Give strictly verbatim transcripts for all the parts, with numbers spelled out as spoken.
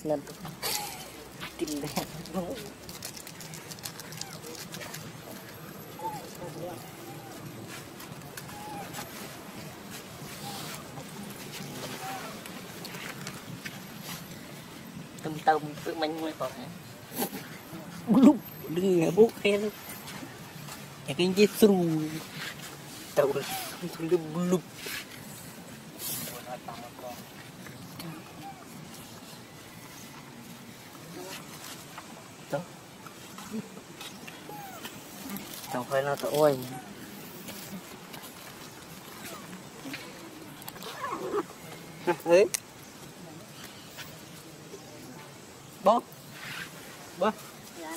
Xem tìm đẹp đúng. Tông tông tự mình ngồi bỏ hả? Lúc đừng nghe bố khe lắm. Nhà cái dây sưu tàu là sưu lưu lúc. Tàu phải là tàu ôi. Đấy. Bố bố dạ.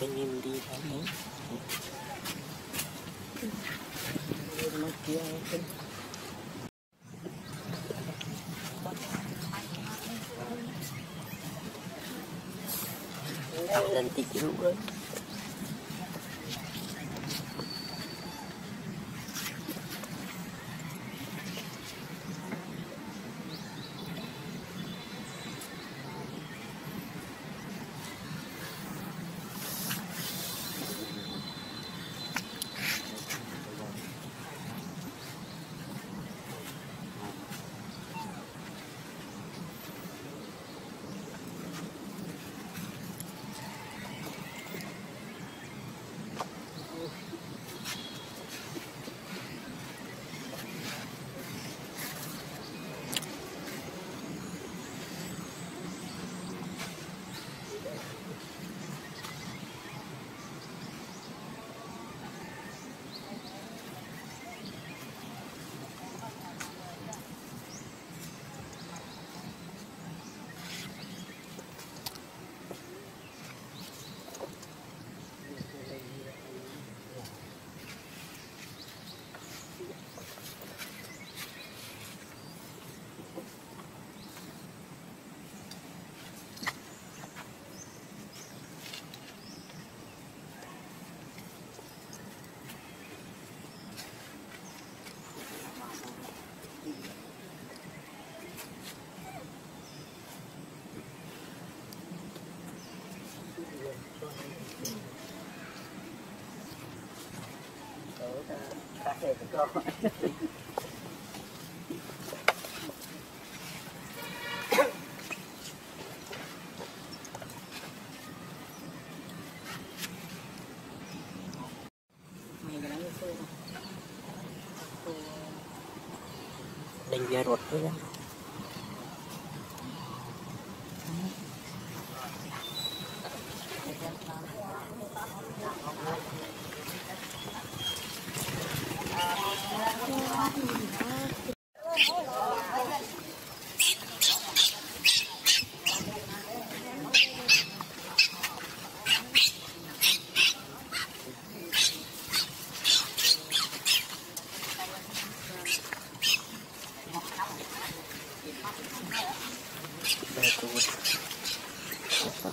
Bên nhìn đi thấy đấy. Nó kia ấy. Tao đang tích lũ đấy. There we go. Đánh giá ruột thôi nhé. Thôi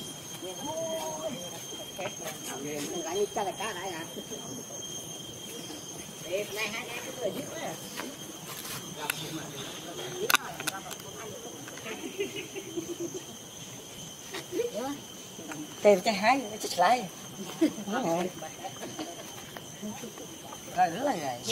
Tèm trái hái nó chết lại. Rồi nữa là gì?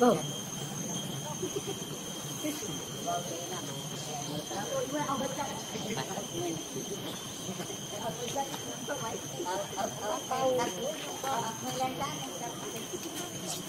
Ờ.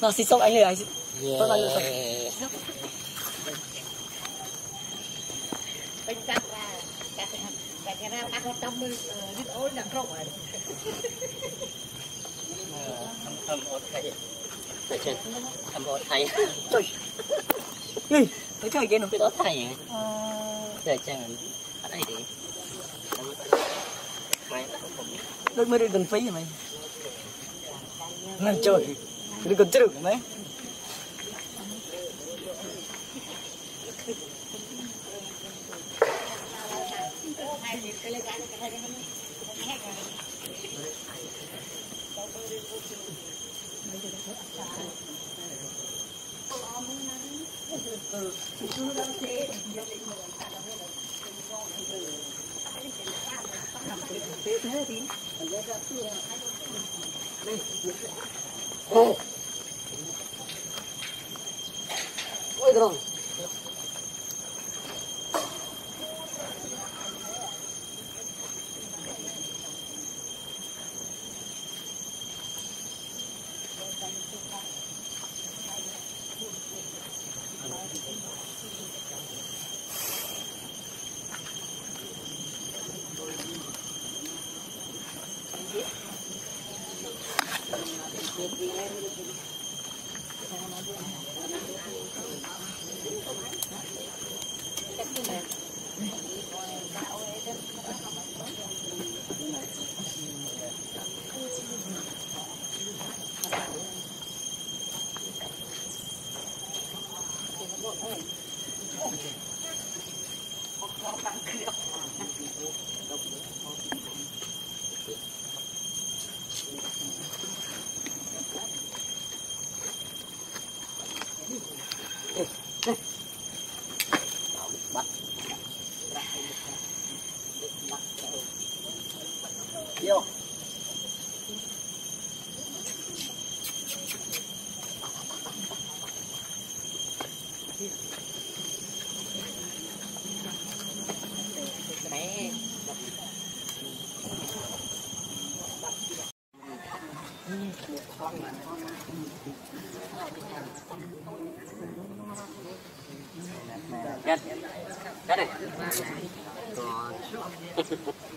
Nong si sok aje lah. Pun aje sok. Pencak lah. Karena aku tamu di old dan rock. Thầm ổn thầy. Thầy chân. Thầm ổn thầy. Trời. Ê. Thầy chơi kia nó biết ổn thầy. Thầy chân. Ở đây đi. Đôi mới đi gần phí hả mày? Nằm trời. Đi gần trừ hả mày? Hãy subscribe cho kênh Ghiền Mì Gõ để không bỏ lỡ những video hấp dẫn.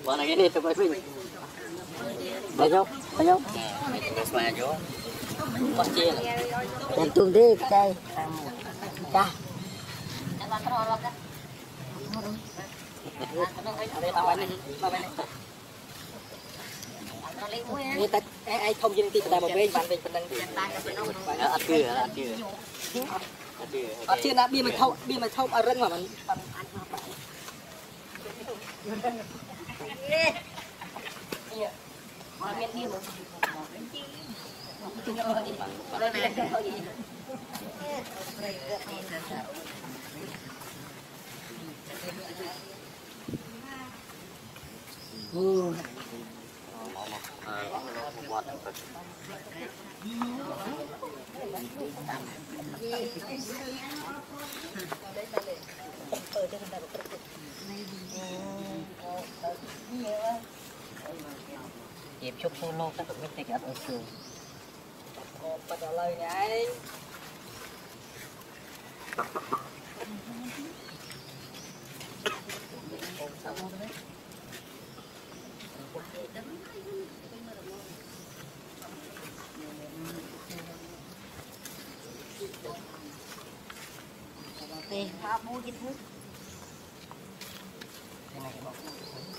Bọn này cái này tôi quay phim. Đấy không? Đấy không? Bắt mà vô. Bắt chia này. Đèn tuồng đi đây. Ca. Người ta ai không dân thì ta bảo bên bạn bên đang ăn chưa ăn chưa ăn chưa đã bia mà thâu bia mà thâu ở rừng mà mình ừ. Dịp chút solo các bạn biết thì gặp ở trường. Bắt đầu lời nhảy. Tiền ba bốn chín phút.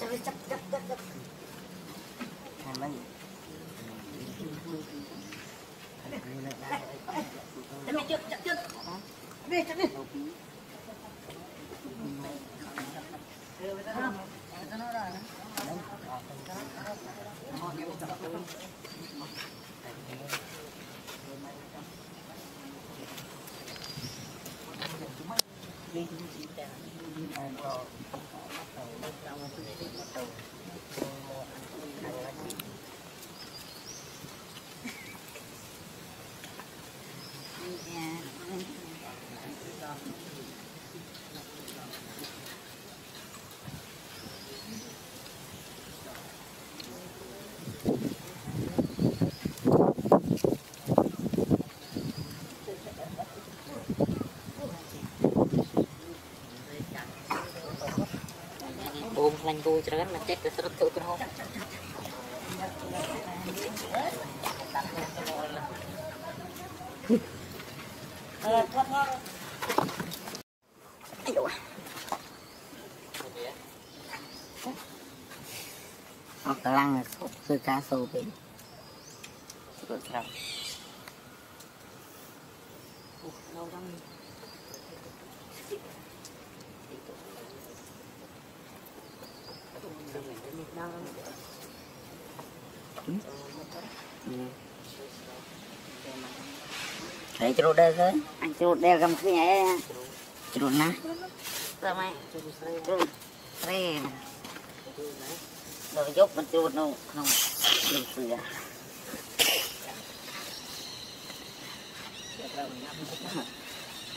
Cái chấp chấp chấp chấp. Mình. Mình chụp chụp chụp. Đi chụp đi. Hãy subscribe cho lành cô cho nó chết rồi nó tự không nó lăng rồi cá sâu bên thấy chua đe thế anh chua đe cầm cái nhảy chua na sao mày chua tre rồi dốc mình chua nó không được gì à.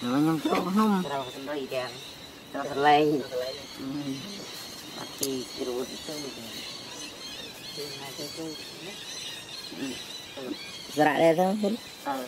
Nó nhung to không? Tao không đôi đèn, tao thật lây. Bắt đi chịu được. Giờ lại đây thôi. Ờ.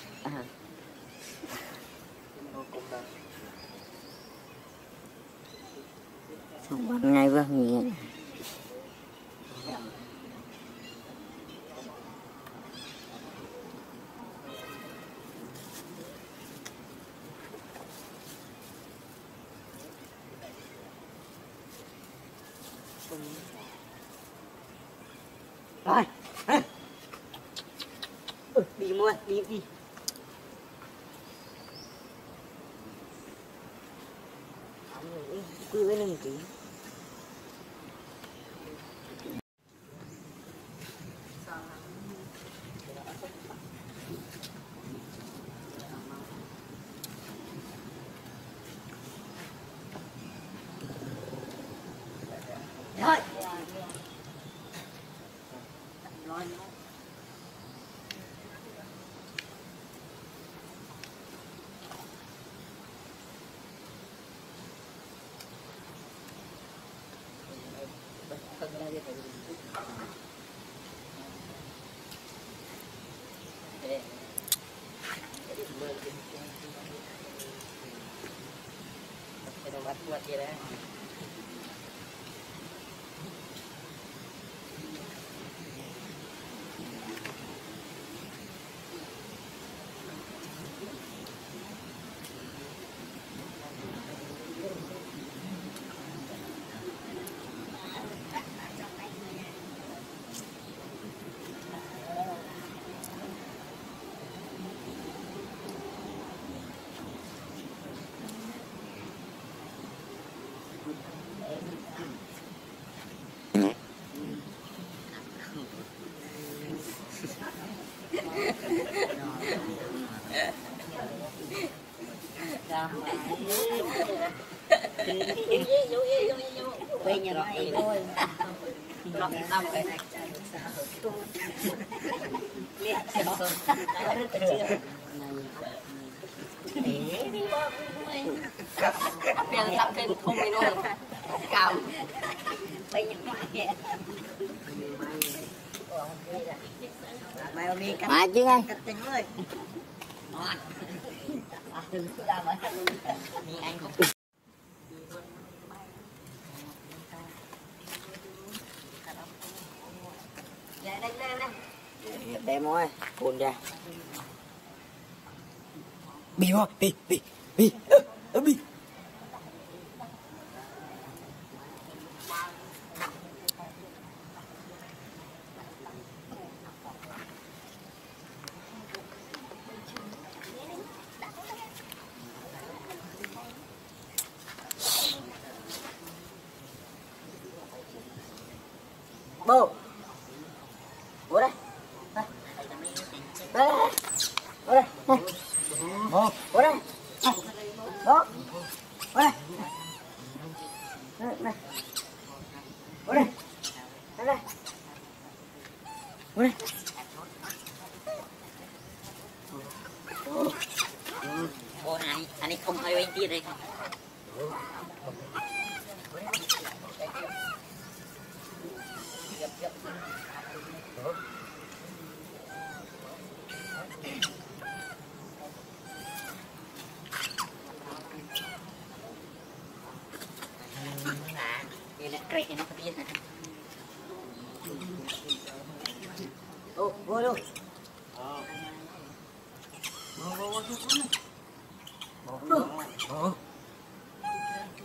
Xong bắn ngay vào nghiền. Rồi. Đi mua, đi đi. Quy với nâng tí. Rồi. Buat dia lah. Bây giờ nó ấy thôi. Nó cái tao cái này. Liệt chó. Nó rất là chiều. Để đi bó vui. Bây giờ tao kênh không đi luôn. Cào. Bây giờ nó ấy. Mày ôm đi cắt. Mày chứ ngay. Cắt tính rồi. Ngọt. Đừng cứ đau mà. Đi anh không. Đem ơi, cuốn ra. Bì hoa, bì, bì, bì, ơ, bì. Bố. Bố đây. Đây, đây, đây, đây, đây, đó, đây, đây, đây, đây, đây, đây, ô này, anh ấy không hơi bên kia đây. Cái này nó có biết. Ô, vô luôn. Ờ. Vô vô vô xuống. Vô vô. Ờ.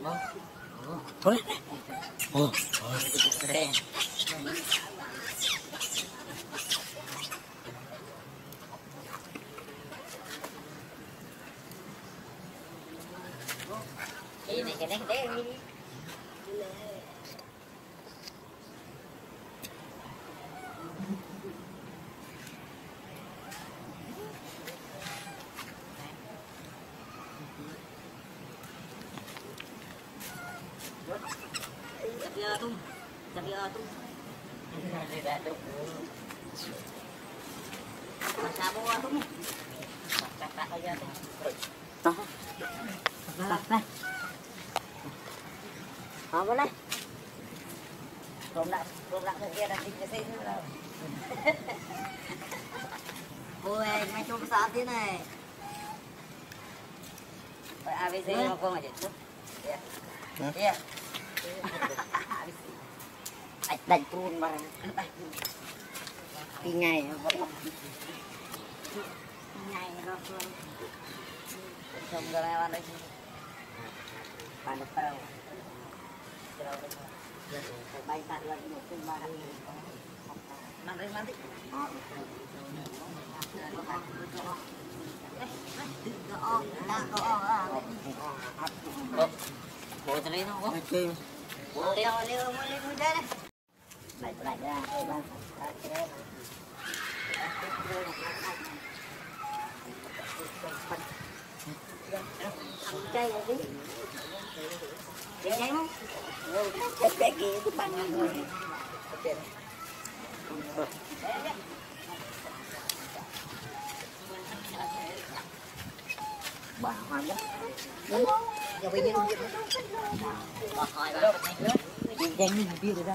Vô. Thôi. Ờ. Ờ. Hãy subscribe cho kênh Ghiền Mì Gõ để không bỏ lỡ những video hấp dẫn. Đánh tuôn mà đi ngày không ngày nó không trông cái này bạn đấy bạn được tàu bay tạt lên một cái mà nằm đấy nằm đấy đó đó bố tới nó bố bố đi đâu đi đi đây Hãy subscribe cho kênh Ghiền Mì Gõ Để không bỏ lỡ những video hấp dẫn Hãy subscribe cho kênh Ghiền Mì Gõ Để không bỏ lỡ những Hãy subscribe cho kênh Ghiền Mì Gõ Để không bỏ lỡ những video hấp dẫn Hãy subscribe cho kênh Ghiền Mì Gõ Để không bỏ lỡ những video hấp dẫn Hãy subscribe cho kênh Ghiền Mì Gõ Để không bỏ lỡ những video hấp dẫn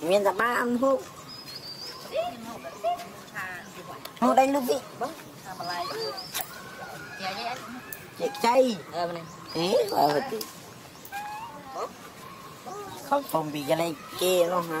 Miền ra ba ăn hộp Hộp đánh lúc gì Chạy chay Khóc phòng bị cái này kê nó hả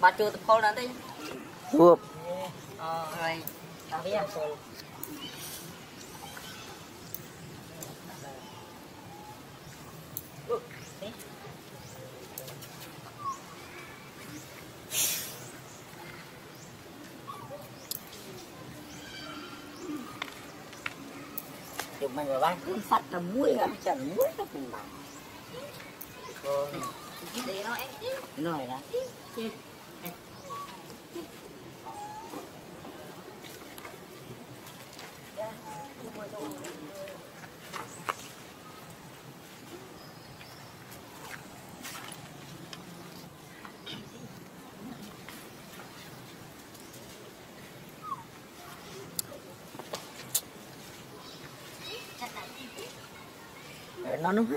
Bà chưa tập khô nữa đi. Buộc. Rồi, tao biết rồi. Mình phải bán cuốn sắt là muối hả? Chẳng muối nó cũng bằng. Để nó ép. Nó này là. Nó đúng hết.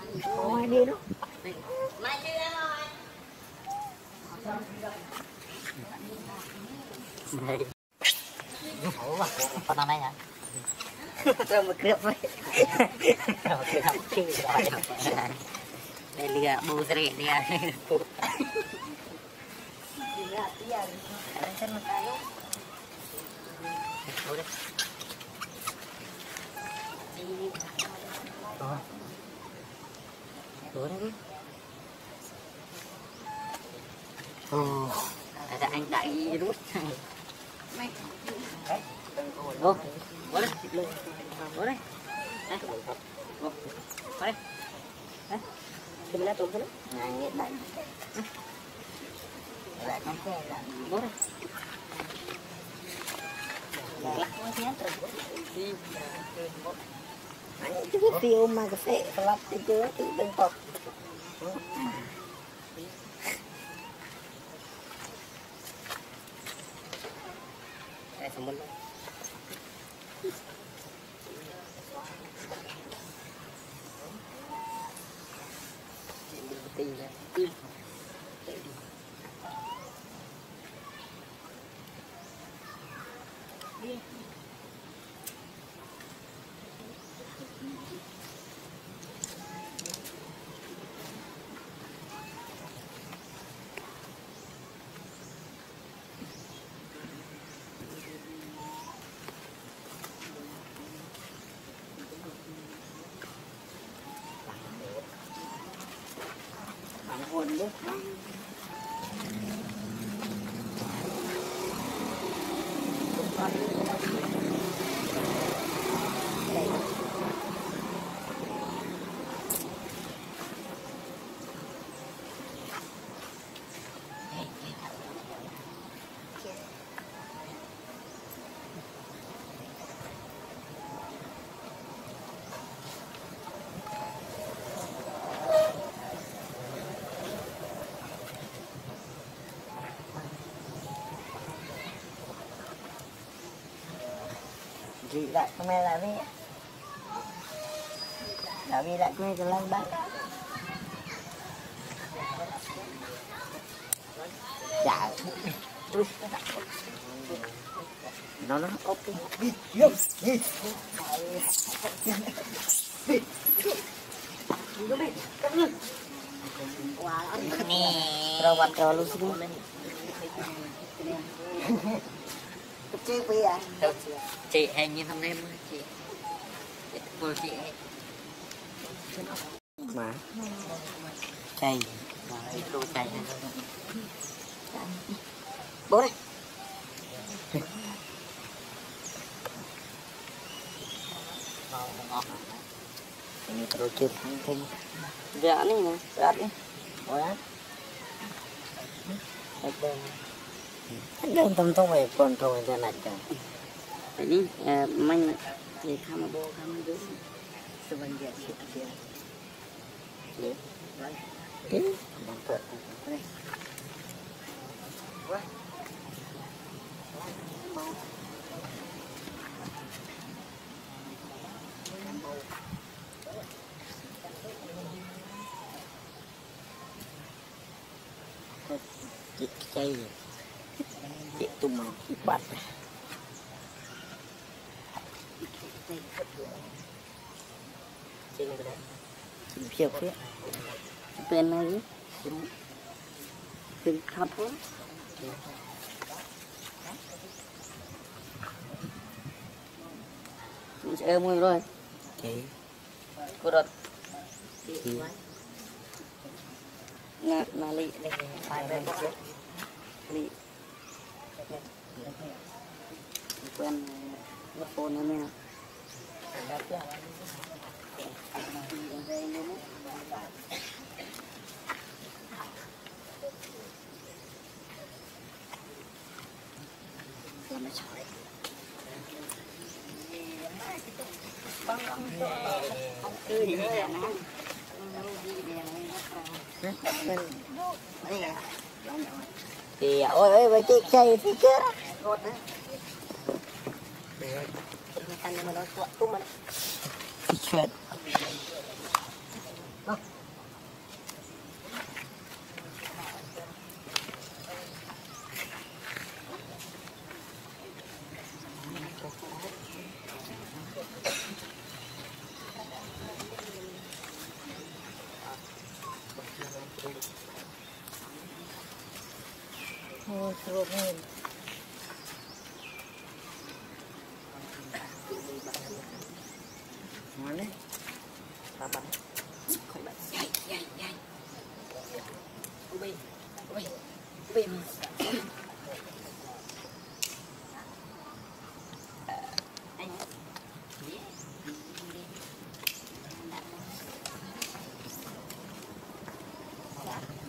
Ôi đi đó. Mày đi ra rồi. Ủa bà, con năm nay hả? Rồi một cướp vậy. Rồi một cướp chứ rồi. Đây lìa, bù rẻ lìa. Lìa tía. Để lên chân một cái lúc. Đâu đấy. Đi đi. Rồi. Tối đấy. Ừ. Là anh đại rút này. Mày. Ô. Vô đây. Vô đây. Đấy. Vô. Đấy. Đấy. Đừng lát tốn thế lắm. Này, nghiện đại. Lại con xe là vô đây. Lát con xe rồi. Đi. Anh cứ tiêu mà cái xe lắp thì cứ tự đừng bọc. Đây xong mất. Tìm ra. Tìm. Đi. Hồn bốc lắm. Hãy subscribe cho kênh Ghiền Mì Gõ để không bỏ lỡ giữ lại comment lại với đã vì lại quay cái lăng bác dạ nó nó ok robot revolusi chị bây à chị em như thằng em chị vừa chị mà chạy tôi chạy bố đây rồi chơi thằng thằng dạ này nè dạ đi quá đường tầm tông này còn rồi ra lại chẳng phải đi mình thì khăm bố khăm đứa sự vấn đề chuyện kia đấy đấy bằng tuổi đấy quá cây chị tụm bắt chị bên này chị khắp luôn em ơi rồi chị cô đợt chị là là lị này phải bên trước lị quen mất phone nữa nè thì ôi ơi với chị chơi thì chưa ngọt đấy mà nó tụm mình chuyện oh, so good. Mana? Sabar. Yai, yai, yai. Ubi, ubi, ubi.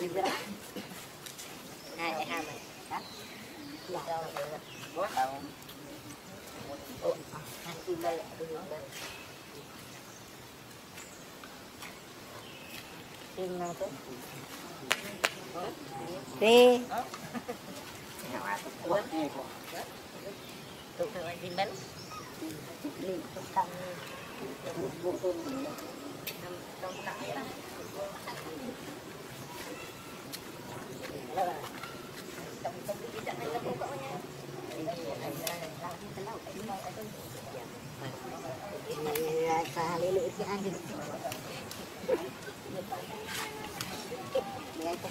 em đi ra hai hai hai mình cắt rồi bố đầu ủa hai kim đây đây đi tụi tôi đi bánh đi trong tâm vô cùng trong tâm trong trong cái trận này nó cũng có nha mày xa lấy lưỡi cái ăn đi Hãy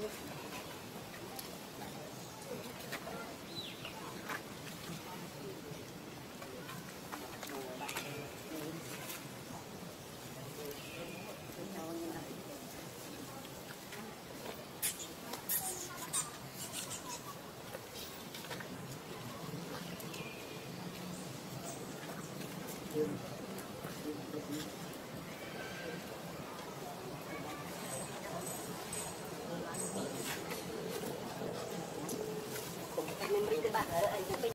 you. Mình đi từ Bắc ở anh